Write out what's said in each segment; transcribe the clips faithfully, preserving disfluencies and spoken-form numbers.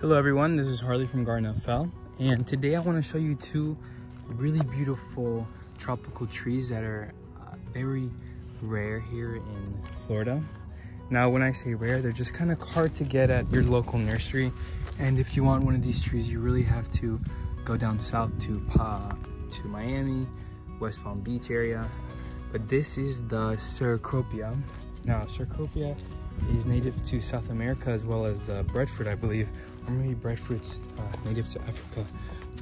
Hello everyone, this is Harley from Garden F L, and today I want to show you two really beautiful tropical trees that are uh, very rare here in Florida. Now when I say rare, they're just kind of hard to get at your local nursery, and if you want one of these trees you really have to go down south to pa to Miami, West Palm Beach area. But this is the Cecropia. Now Cecropia is native to South America as well as uh, breadfruit, I believe, or maybe breadfruit's uh, native to Africa.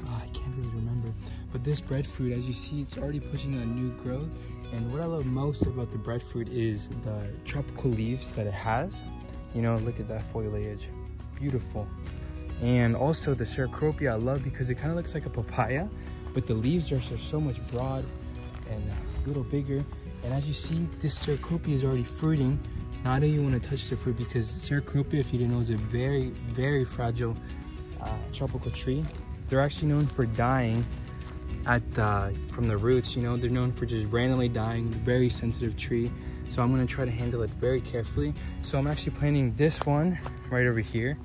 Oh, I can't really remember. But this breadfruit, as you see, it's already pushing on new growth. And what I love most about the breadfruit is the tropical leaves that it has. You know, look at that foliage, beautiful. And also the Cecropia I love because it kind of looks like a papaya, but the leaves are so much broad and a little bigger. And as you see, this Cecropia is already fruiting. Now I don't even want to touch the fruit because Cecropia, if you didn't know, is a very, very fragile uh, tropical tree. They're actually known for dying at the, from the roots, you know. They're known for just randomly dying, very sensitive tree. So I'm going to try to handle it very carefully. So I'm actually planting this one right over here,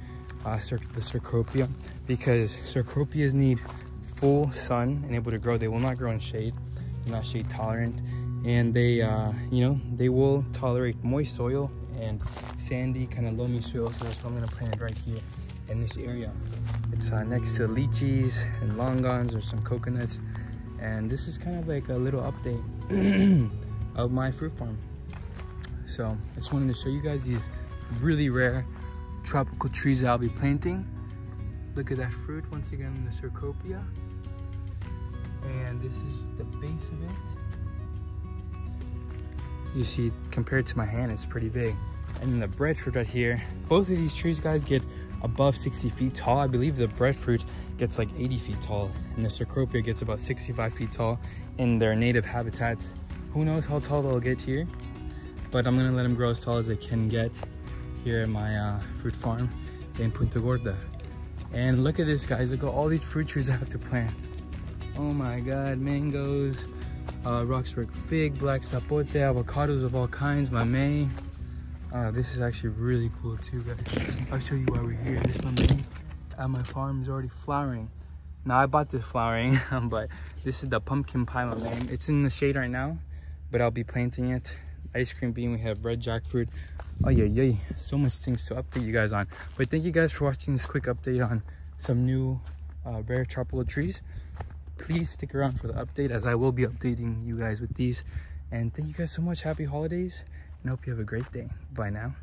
uh, the Cecropia, because Cecropias need full sun and able to grow. They will not grow in shade. They're not shade tolerant. And they, uh, you know, they will tolerate moist soil and sandy, kind of loamy soil. So I'm gonna plant it right here in this area. It's uh, next to lychees and longans or some coconuts. And this is kind of like a little update of my fruit farm. So I just wanted to show you guys these really rare tropical trees that I'll be planting. Look at that fruit once again, the Cecropia. And this is the base of it. You see, compared to my hand, it's pretty big. And then the breadfruit right here. Both of these trees, guys, get above sixty feet tall. I believe the breadfruit gets like eighty feet tall, and the Cecropia gets about sixty-five feet tall in their native habitats. Who knows how tall they'll get here, but I'm gonna let them grow as tall as they can get here at my uh, fruit farm in Punta Gorda. And look at this, guys, look at all these fruit trees I have to plant. Oh my God, mangoes. Uh, Roxburgh fig, black sapote, avocados of all kinds, mamey. Uh, this is actually really cool too, guys. I'll show you why we're here. This mamey at my farm is already flowering. Now I bought this flowering, but this is the pumpkin pie mamey. It's in the shade right now, but I'll be planting it. Ice cream bean, we have red jackfruit. Oh yeah, yeah, so much things to update you guys on. But thank you guys for watching this quick update on some new uh, rare tropical trees. Please stick around for the update, as I will be updating you guys with these. And thank you guys so much. Happy holidays, and hope you have a great day. Bye now.